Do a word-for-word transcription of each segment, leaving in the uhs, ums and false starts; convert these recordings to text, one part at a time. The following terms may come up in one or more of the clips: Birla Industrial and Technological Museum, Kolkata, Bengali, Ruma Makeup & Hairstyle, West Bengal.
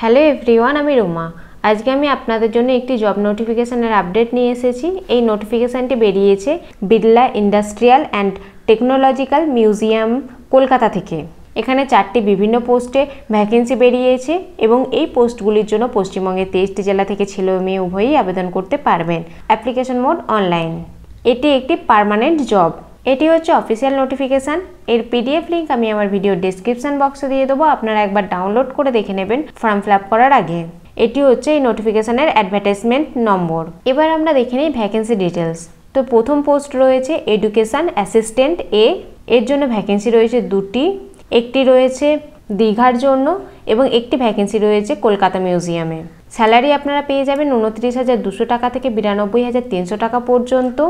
Hello everyone आमी रोमा आज के आमी आपनादेर जोन्नो एकटी जब नोटिफिकेशनेर आपडेट निये एसेछि। एई नोटिफिकेशनटी बेरियेछे Birla industrial and technological museum Kolkata थेके। एखाने चारटी विभिन्न पोस्टे भैकेंसि बेरियेछे एबं एई पोस्टगुलिर जोन्नो पश्चिमबंगेर तेईशटी जेला थेके छेले मेये उभयई आवेदन करते पारबेन। Application mode online. एटी एकटी पार्मानेंट जब। एटी होच्छे अफिसियल नोटिफिकेशन। एर पीडिएफ लिंक आमी आमार भिडियो डिस्क्रिप्शन बक्से दिए देव, आपनारा एक बार डाउनलोड कर देखे नेबेन फर्म फिल आप करार आगे। एटी होच्छे नोटिफिकेशनेर एडभार्टाइजमेंट नम्बर। एबार आमरा देखे नेई भैकेंसि डिटेल्स। तो प्रथम पोस्ट रयेछे एडुकेशन असिस्टेंट ए, एर जोन्नो भैकेंसि रयेछे दुटी। एकटी रयेछे दीघार जोन्नो एबं एकटी भैकेंसि रयेछे कलकाता मिउजियामे। सैलारि आपनारा पेये जाबेन उनत्रिश हज़ार दुशो टाका थेके बिरानब्बई हज़ार तीनशो टाका पर्यन्त।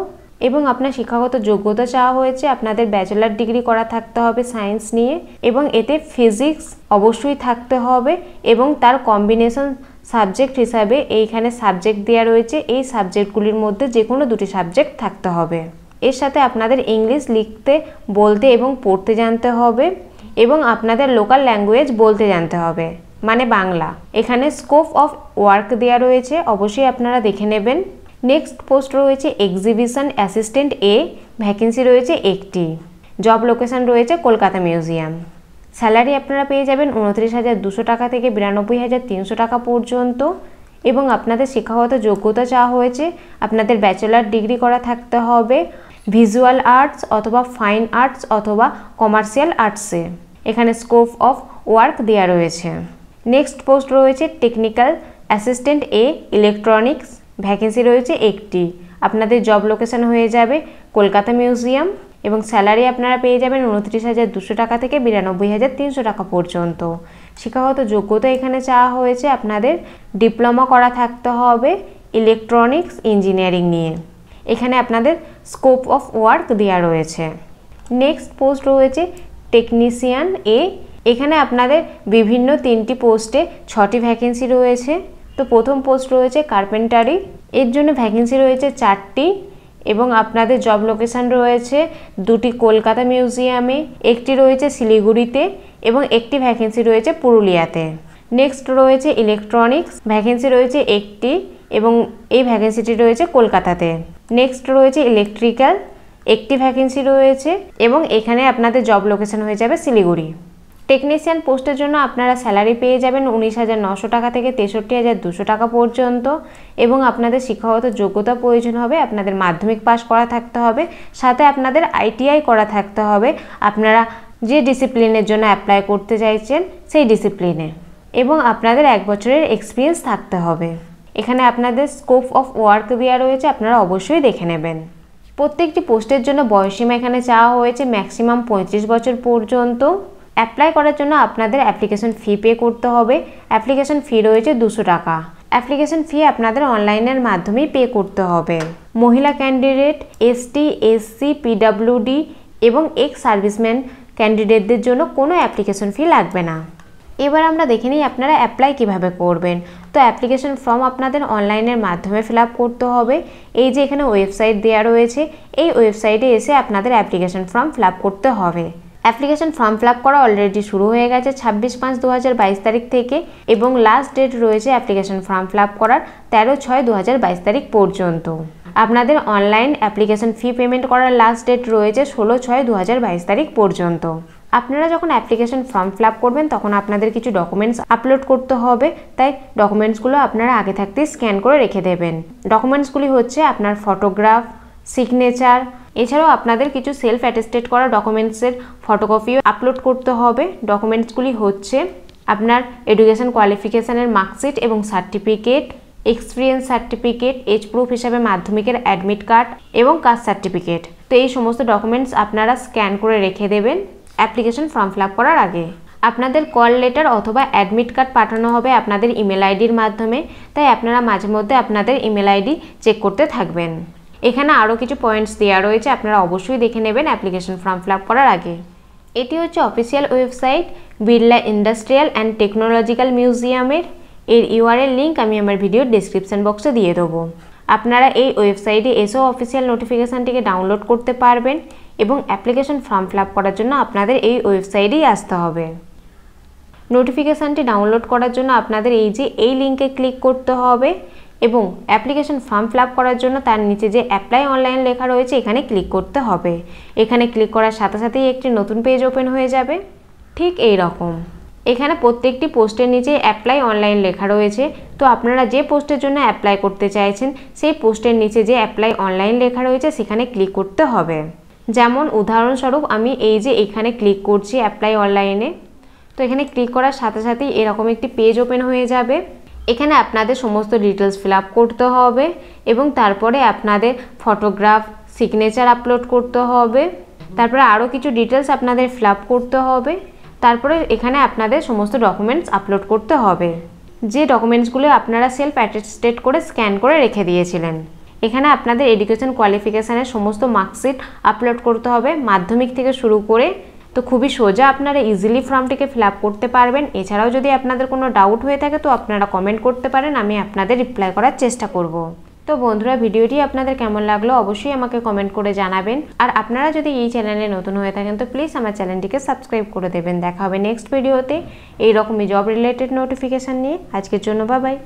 एवं आपनार शिक्षागत योग्यता चाওয়া হয়েছে আপনাদের ব্যাচেলর ডিগ্রি করা থাকতে হবে সায়েন্স নিয়ে এবং এতে ফিজিক্স অবশ্যই থাকতে হবে এবং তার কম্বিনেশন সাবজেক্ট হিসাবে এইখানে সাবজেক্ট দেয়া রয়েছে। এই সাবজেক্টগুলির মধ্যে যে কোনো দুটি সাবজেক্ট থাকতে হবে। এর সাথে আপনাদের ইংলিশ লিখতে বলতে এবং পড়তে জানতে হবে এবং আপনাদের লোকাল ল্যাঙ্গুয়েজ বলতে জানতে হবে মানে বাংলা। এখানে স্কোপ অফ ওয়ার্ক দেয়া রয়েছে, অবশ্যই আপনারা দেখে নেবেন। नेक्स्ट पोस्ट रही है एक्सिबिशन असिस्टेंट ए, वैकेंसी रही है एकटी। जॉब लोकेशन रही है कोलकाता म्यूजियम। सैलरी अपनारा पे जाबेन उनत्रिश हज़ार दुशो टाका थेके बिरानब्बई हज़ार तीनशो टाका पर्यन्त एबं आपनादेर शिक्षागत योग्यता चाওয়া হয়েছে आपनादेर बैचलर डिग्री करा थाकते होबे भिजुअल आर्ट्स अथवा फाइन आर्ट्स अथवा कमार्शियल आर्ट्से। एखाने स्कोप अफ वार्क देया रयेछे। नेक्स्ट पोस्ट रही है technical assistant A electronics, vacancy रही है एकटी। आपनादेर जब लोकेशन हो जाए कोलकाता मिउजियम एवं सैलरि आपनारा पे जाबेन उनत्रिश हज़ार दुशो टाका थेके बिरानब्बई हज़ार तीनशो टाका पर्यन्त। शिक्षागत योग्यता एखाने चाওয়া হয়েছে आपनादेर डिप्लोमा करा थाकते होबे इलेक्ट्रनिक्स इंजिनियारिंग निये। एखाने आपनादेर स्कोप अफ वार्क देया रयेछे। नेक्स्ट पोस्ट रयेछे टेक्निशियान ए। एखाने आपनादेर विभिन्न तीनटी पोस्टे छटी भैकेंसि रयेछे। तो प्रथम पोस्ट रही है कारपेंटारी, एर जोन्नो भैकेंसि रही है चारटी एवं आपनादेर जब लोकेशन रही है दुटी कोलकाता मिउजियमे, एकटी रही है सिलिगुड़ीते एवं एकटी भैकेंसि रही है पुरुलियाते। नेक्स्ट रही है इलेक्ट्रनिक्स, भैकेंसि रही है एकटी एवं ये भैकेंसिटी रही है कोलकाताते। नेक्स्ट रही है इलेक्ट्रिकल, एकटी भैकेंसि रही है एवं एखाने आपनादेर जब लोकेशन हो जाए सिलिगुड़ी। टेक्निशियन पोस्टर जोन्नो आपनारा सैलरि पेये जाबेन उन्नीस हज़ार नौशो टाका थेके तेषट्टी हज़ार दुशो टाका पर्यन्त एबं आपनादेर शिक्षागत योग्यता प्रयोजन होबे आपनादेर माध्यमिक पास करा थाकते होबे साथे आपनादेर आईटीआई करा थाकते होबे आपनारा जे डिसिप्लिनेर जोन्नो अप्लाई करते चाइछेन सेई डिसिप्लिने एबं आपनादेर एक बछरेर एक्सपिरियेंस थाकते होबे। एखाने आपनादेर स्कोप अफ वार्क देया रयेछे आपनारा अवश्यई देखे नेबेन। प्रत्येकटी पोस्टेर जोन्नो बयससीमा एखाने चाওয়া হয়েছে मैक्सिमाम पैंतीस बछर पर्यन्त। অ্যাপ্লাই করার জন্য আপনাদের অ্যাপ্লিকেশন ফি পে করতে হবে। অ্যাপ্লিকেশন ফি রয়েছে দুশো টাকা। অ্যাপ্লিকেশন ফি আপনাদের অনলাইনের মাধ্যমেই পে করতে হবে। মহিলা ক্যান্ডিডেট, এসটি, এসসি, পিডাব্লিউডি এবং এক্স সার্ভিসম্যান ক্যান্ডিডেটদের জন্য কোনো অ্যাপ্লিকেশন ফি লাগবে না। এবার আমরা দেখে নিই আপনারা অ্যাপ্লাই কীভাবে করবেন। তো অ্যাপ্লিকেশন ফর্ম আপনাদের অনলাইনের মাধ্যমে ফিল আপ করতে হবে। এই যে এখানে ওয়েবসাইট দেওয়া রয়েছে এই ওয়েবসাইটে এসে আপনাদের অ্যাপ্লিকেশন ফর্ম ফিল আপ করতে হবে। एप्लीकेशन फर्म फिल आप करा अलरेडी शुरू हो गए छब्बीस पाँच दो हज़ार बाईस तारीख थेके एवं लास्ट डेट रही है एप्लीकेशन फर्म फिल आप करार तेरह छय दो हज़ार बाईस तारीख पर्यन्त। आपनादेर अनलाइन एप्लीकेशन फी पेमेंट करार लास्ट डेट रही है षोलो छय दो हज़ार बाईस तारीख पर्यन्त। आपनारा जखन एप्लीकेशन फर्म फिल आप करबेन तखन आपनादेर किछु डकुमेंट्स आपलोड करते होबे, ताई डकुमेंट्सगुलो आपनारा आगे थाकते स्कैन करे रेखे देबेन। डकुमेंट्सगुली होच्छे आपनार फटोग्राफ, सिग्नेचार, এছাড়াও আপনাদের কিছু সেলফ অ্যাটেস্টেড করা ডকুমেন্টসের ফটোকপিও আপলোড করতে হবে। ডকুমেন্টসগুলি হচ্ছে আপনার এডুকেশন কোয়ালিফিকেশনের মার্কশিট এবং certificate, experience certificate, age proof হিসাবে মাধ্যমিকের অ্যাডমিট কার্ড এবং কাস্ট সার্টিফিকেট। তো এই সমস্ত ডকুমেন্টস আপনারা স্ক্যান করে রেখে দেবেন অ্যাপ্লিকেশন ফর্ম ফিল আপ করার আগে। আপনাদের কল লেটার অথবা অ্যাডমিট কার্ড পাঠানো হবে আপনাদের ইমেল আইডির মাধ্যমে, তাই আপনারা মাঝে মধ্যে আপনাদের ইমেল আইডি চেক করতে থাকবেন। এখানে আরও কিছু পয়েন্টস দেওয়া রয়েছে আপনারা অবশ্যই দেখে নেবেন অ্যাপ্লিকেশন ফর্ম ফিল আপ করার আগে। এটি হচ্ছে official website Birla industrial and technological মিউজিয়ামের। এর ইউআরএল লিঙ্ক আমি আমার ভিডিওর ডেসক্রিপশন বক্সে দিয়ে দেবো। আপনারা এই ওয়েবসাইটে এসেও অফিসিয়াল নোটিফিকেশানটিকে ডাউনলোড করতে পারবেন এবং অ্যাপ্লিকেশন ফর্ম ফিল আপ করার জন্য আপনাদের এই ওয়েবসাইটেই আসতে হবে। নোটিফিকেশনটি ডাউনলোড করার জন্য আপনাদের এই যে এই লিংকে ক্লিক করতে হবে এবং অ্যাপ্লিকেশন ফর্ম ফিল আপ করার জন্য তার নিচে যে অ্যাপ্লাই অনলাইন লেখা রয়েছে এখানে ক্লিক করতে হবে। এখানে ক্লিক করার সাথে সাথেই একটি নতুন পেজ ওপেন হয়ে যাবে। ঠিক এই রকম এখানে প্রত্যেকটি পোস্টের নিচে অ্যাপ্লাই অনলাইন লেখা রয়েছে। তো আপনারা যে পোস্টের জন্য অ্যাপ্লাই করতে চাইছেন সেই পোস্টের নিচে যে অ্যাপ্লাই অনলাইন লেখা রয়েছে সেখানে ক্লিক করতে হবে। যেমন উদাহরণস্বরূপ আমি এই যে এখানে ক্লিক করছি অ্যাপ্লাই অনলাইনে, তো এখানে ক্লিক করার সাথে সাথেই এরকম একটি পেজ ওপেন হয়ে যাবে। এখানে আপনাদের সমস্ত ডিটেলস ফিল আপ করতে হবে এবং তারপরে আপনাদের ফটোগ্রাফ সিগনেচার আপলোড করতে হবে। তারপরে আরও কিছু ডিটেলস আপনাদের ফিল আপ করতে হবে। তারপরে এখানে আপনাদের সমস্ত ডকুমেন্টস আপলোড করতে হবে, যে ডকুমেন্টসগুলো আপনারা সেলফ অ্যাটেস্টেড করে স্ক্যান করে রেখে দিয়েছিলেন। এখানে আপনাদের এডুকেশন কোয়ালিফিকেশানের সমস্ত মার্কশিট আপলোড করতে হবে মাধ্যমিক থেকে শুরু করে। তো খুবই সোজা আপনারা ইজিলি ফর্মটিকে ফিল আপ করতে পারবেন। এছাড়াও যদি আপনাদের কোনো ডাউট হয়ে থাকে তো আপনারা কমেন্ট করতে পারেন, আমি আপনাদের রিপ্লাই করার চেষ্টা করব। তো বন্ধুরা, ভিডিওটি আপনাদের কেমন লাগলো অবশ্যই আমাকে কমেন্ট করে জানাবেন। আর আপনারা যদি এই চ্যানেলে নতুন হয়ে থাকেন তো প্লিজ আমার চ্যানেলটিকে সাবস্ক্রাইব করে দেবেন। দেখা হবে নেক্সট ভিডিওতে এইরকমই জব রিলেটেড নোটিফিকেশান নিয়ে। আজকের জন্য বাই বাই।